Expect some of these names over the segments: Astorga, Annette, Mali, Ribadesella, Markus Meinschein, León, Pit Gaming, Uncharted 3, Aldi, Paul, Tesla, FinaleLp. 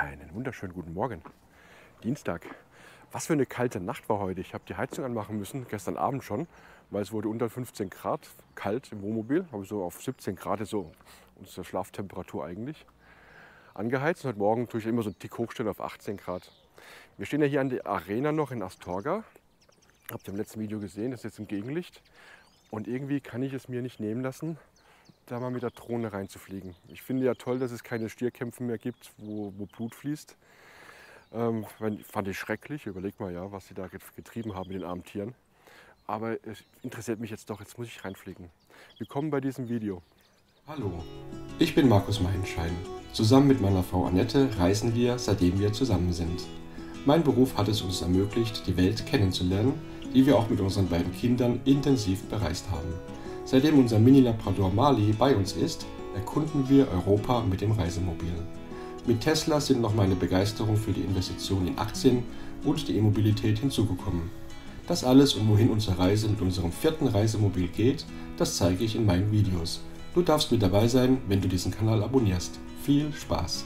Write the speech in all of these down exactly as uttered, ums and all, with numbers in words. Einen wunderschönen guten Morgen. Dienstag. Was für eine kalte Nacht war heute. Ich habe die Heizung anmachen müssen, gestern Abend schon, weil es wurde unter fünfzehn Grad kalt im Wohnmobil. Habe ich so auf siebzehn Grad, so unsere Schlaftemperatur eigentlich, angeheizt. Und heute Morgen tue ich immer so einen Tick hochstellen auf achtzehn Grad. Wir stehen ja hier an der Arena noch in Astorga. Habt ihr im letzten Video gesehen, das ist jetzt im Gegenlicht. Und irgendwie kann ich es mir nicht nehmen lassen, da mal mit der Drohne reinzufliegen. Ich finde ja toll, dass es keine Stierkämpfe mehr gibt, wo, wo Blut fließt. Ähm, fand ich schrecklich. Überleg mal, ja, was sie da getrieben haben mit den armen Tieren. Aber es interessiert mich jetzt doch. Jetzt muss ich reinfliegen. Willkommen bei diesem Video. Hallo, ich bin Markus Meinschein. Zusammen mit meiner Frau Annette reisen wir, seitdem wir zusammen sind. Mein Beruf hat es uns ermöglicht, die Welt kennenzulernen, die wir auch mit unseren beiden Kindern intensiv bereist haben. Seitdem unser Mini-Labrador Mali bei uns ist, erkunden wir Europa mit dem Reisemobil. Mit Tesla sind noch meine Begeisterung für die Investition in Aktien und die E-Mobilität hinzugekommen. Das alles und wohin unsere Reise mit unserem vierten Reisemobil geht, das zeige ich in meinen Videos. Du darfst mit dabei sein, wenn du diesen Kanal abonnierst. Viel Spaß!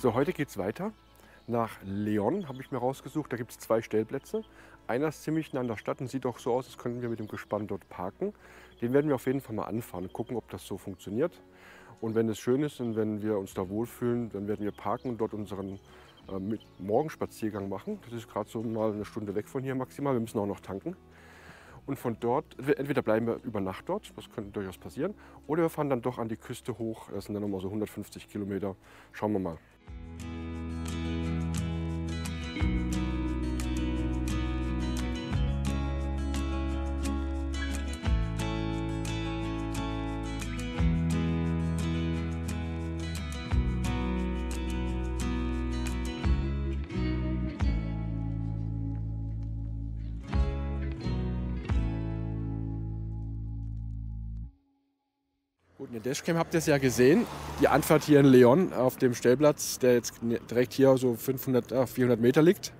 So, heute geht es weiter. Nach León habe ich mir rausgesucht. Da gibt es zwei Stellplätze. Einer ist ziemlich nah an der Stadt und sieht auch so aus, als könnten wir mit dem Gespann dort parken. Den werden wir auf jeden Fall mal anfahren und gucken, ob das so funktioniert. Und wenn es schön ist und wenn wir uns da wohlfühlen, dann werden wir parken und dort unseren äh, mit Morgenspaziergang machen. Das ist gerade so mal eine Stunde weg von hier maximal. Wir müssen auch noch tanken. Und von dort, entweder bleiben wir über Nacht dort, das könnte durchaus passieren, oder wir fahren dann doch an die Küste hoch. Das sind dann nochmal so hundertfünfzig Kilometer. Schauen wir mal. Gut, in der Dashcam habt ihr es ja gesehen, die Anfahrt hier in León auf dem Stellplatz, der jetzt direkt hier so fünfhundert, vierhundert Meter liegt.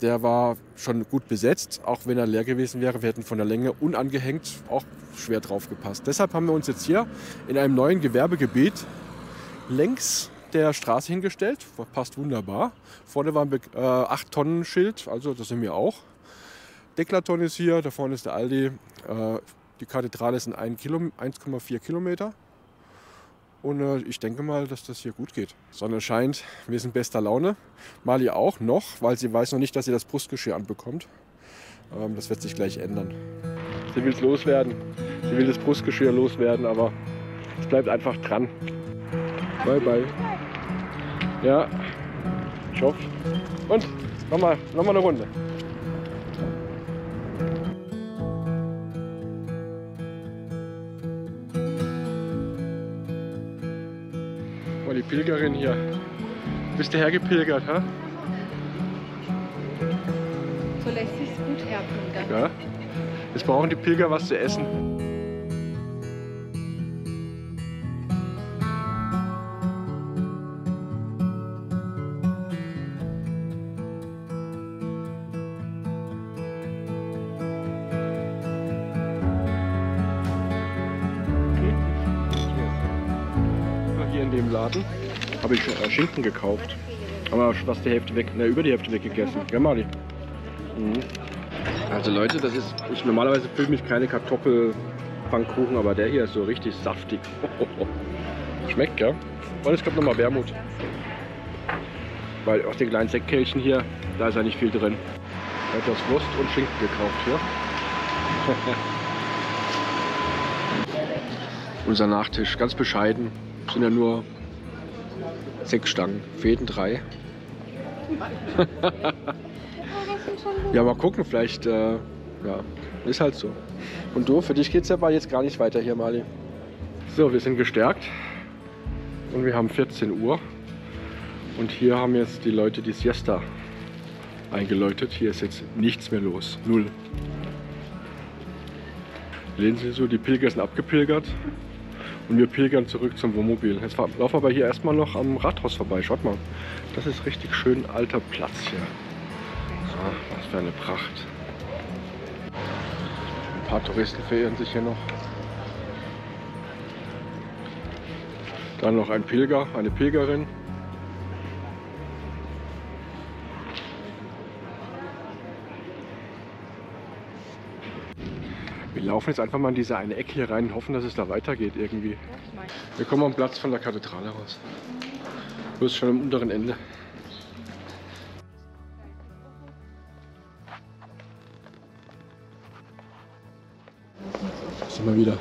Der war schon gut besetzt, auch wenn er leer gewesen wäre. Wir hätten von der Länge unangehängt auch schwer drauf gepasst. Deshalb haben wir uns jetzt hier in einem neuen Gewerbegebiet längs der Straße hingestellt. Passt wunderbar. Vorne war ein äh, acht Tonnen Schild, also das sind wir auch. Deklaton ist hier, da vorne ist der Aldi. Äh, Die Kathedrale sind eins Komma vier Kilometer und äh, ich denke mal, dass das hier gut geht. Sonne scheint, wir sind bester Laune. Mali auch noch, weil sie weiß noch nicht, dass sie das Brustgeschirr anbekommt. Ähm, das wird sich gleich ändern. Sie will es loswerden, sie will das Brustgeschirr loswerden, aber es bleibt einfach dran. Bye bye. Ja, ich hoffe. Und nochmal, nochmal eine Runde. Die Pilgerin hier. Bist du hergepilgert, ha? So lässt sich's gut herpilgern. Ja. Jetzt brauchen die Pilger was zu essen. Dem Laden habe ich Schinken gekauft, aber fast die Hälfte weg, na, über die Hälfte weggegessen. Ja, Mali. Mhm. Also Leute, das ist, ich normalerweise fühle mich keine Kartoffelpfannkuchen, aber der hier ist so richtig saftig. Oh, oh, oh. Schmeckt, ja. Und es kommt nochmal Wermut, weil aus den kleinen Sektkelchen hier, da ist ja nicht viel drin. Etwas Wurst und Schinken gekauft hier. Unser Nachtisch, ganz bescheiden. Es sind ja nur sechs Stangen, fehlen drei. Ja, mal gucken, vielleicht, äh, ja, ist halt so. Und du, für dich geht es ja mal jetzt gar nicht weiter hier, Mali. So, wir sind gestärkt und wir haben vierzehn Uhr. Und hier haben jetzt die Leute die Siesta eingeläutet. Hier ist jetzt nichts mehr los, null. Lehnen Sie so, die Pilger sind abgepilgert und wir pilgern zurück zum Wohnmobil. Jetzt laufen wir hier erstmal noch am Rathaus vorbei. Schaut mal, das ist richtig schön alter Platz hier. Ah, was für eine Pracht. Ein paar Touristen verirren sich hier noch. Dann noch ein Pilger, eine Pilgerin. Wir laufen jetzt einfach mal in diese eine Ecke hier rein und hoffen, dass es da weitergeht irgendwie. Wir kommen am Platz von der Kathedrale raus. Du bist schon am unteren Ende. Das sind wir wieder.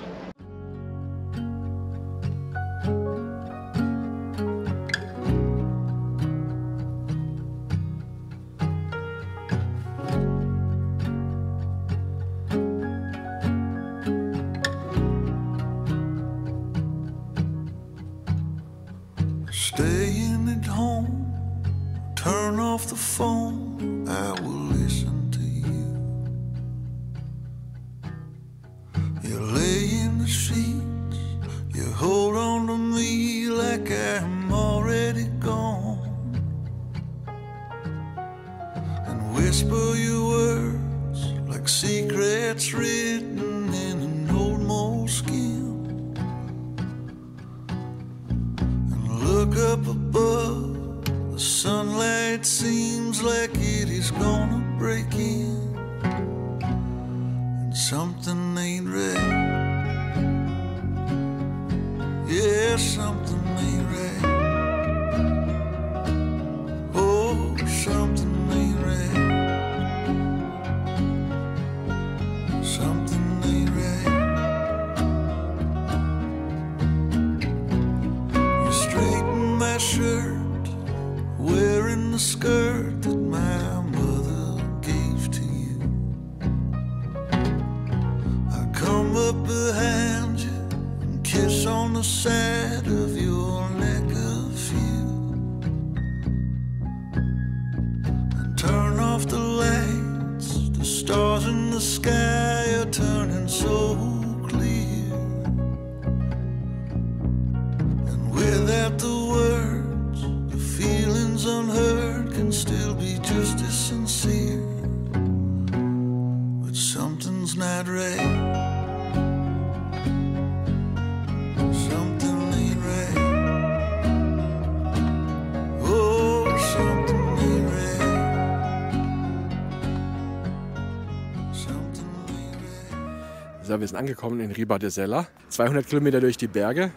Wir sind angekommen in Ribadesella, zweihundert Kilometer durch die Berge,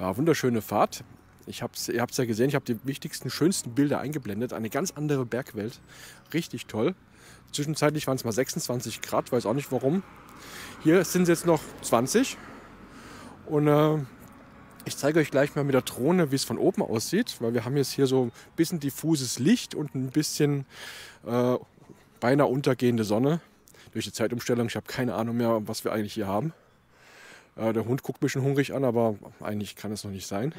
ja, wunderschöne Fahrt. Ich hab's, ihr habt es ja gesehen, ich habe die wichtigsten, schönsten Bilder eingeblendet, eine ganz andere Bergwelt, richtig toll. Zwischenzeitlich waren es mal sechsundzwanzig Grad, weiß auch nicht warum. Hier sind es jetzt noch zwanzig und äh, ich zeige euch gleich mal mit der Drohne, wie es von oben aussieht, weil wir haben jetzt hier so ein bisschen diffuses Licht und ein bisschen äh, beinahe untergehende Sonne. Durch die Zeitumstellung, ich habe keine Ahnung mehr, was wir eigentlich hier haben. Äh, der Hund guckt mich schon hungrig an, aber eigentlich kann es noch nicht sein.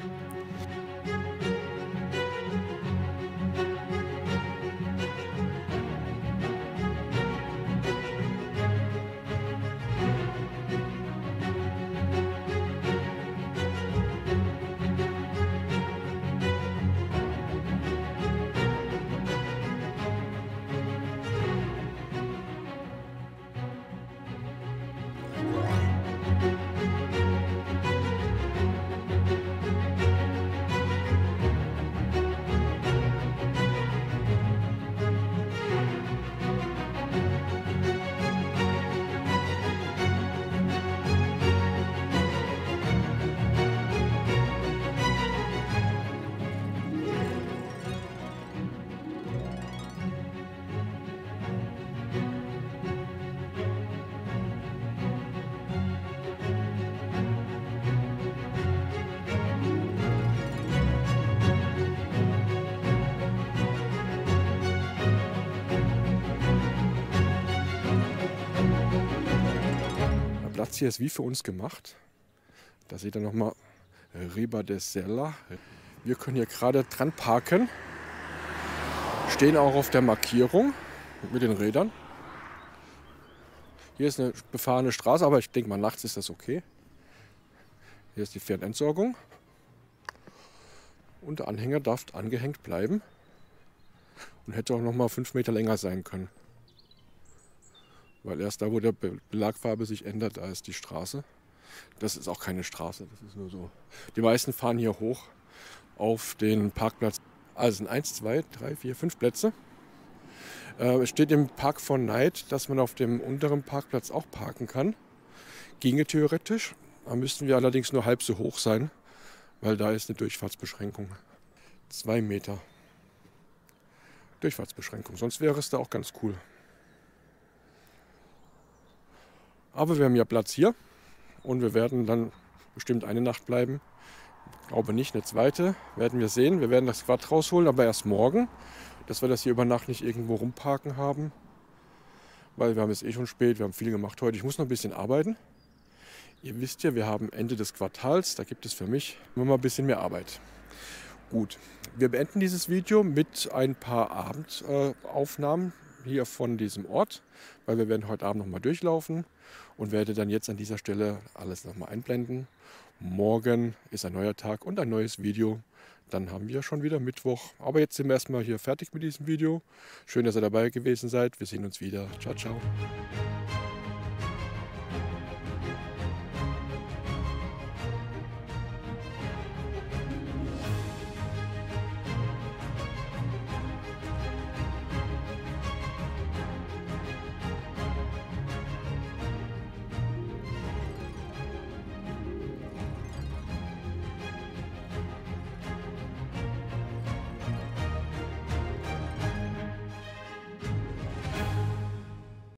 Platz hier ist wie für uns gemacht. Da seht ihr nochmal Ribadesella. Wir können hier gerade dran parken. Stehen auch auf der Markierung mit den Rädern. Hier ist eine befahrene Straße, aber ich denke mal, nachts ist das okay. Hier ist die Fernentsorgung. Und der Anhänger darf angehängt bleiben. Und hätte auch noch mal fünf Meter länger sein können. Weil erst da, wo der Belagfarbe sich ändert, da ist die Straße. Das ist auch keine Straße, das ist nur so. Die meisten fahren hier hoch auf den Parkplatz. Also sind eins, zwei, drei, vier, fünf Plätze. Äh, es steht im Park von Neid, dass man auf dem unteren Parkplatz auch parken kann. Ginge theoretisch. Da müssten wir allerdings nur halb so hoch sein, weil da ist eine Durchfahrtsbeschränkung. Zwei Meter Durchfahrtsbeschränkung. Sonst wäre es da auch ganz cool. Aber wir haben ja Platz hier und wir werden dann bestimmt eine Nacht bleiben. Ich glaube nicht, eine zweite. Werden wir sehen. Wir werden das Quad rausholen, aber erst morgen, dass wir das hier über Nacht nicht irgendwo rumparken haben. Weil wir haben es eh schon spät, wir haben viel gemacht heute. Ich muss noch ein bisschen arbeiten. Ihr wisst ja, wir haben Ende des Quartals, da gibt es für mich immer mal ein bisschen mehr Arbeit. Gut, wir beenden dieses Video mit ein paar Abendaufnahmen äh, hier von diesem Ort, weil wir werden heute Abend noch mal durchlaufen und werde dann jetzt an dieser Stelle alles noch mal einblenden. Morgen ist ein neuer Tag und ein neues Video. Dann haben wir schon wieder Mittwoch. Aber jetzt sind wir erstmal hier fertig mit diesem Video. Schön, dass ihr dabei gewesen seid. Wir sehen uns wieder. Ciao, ciao.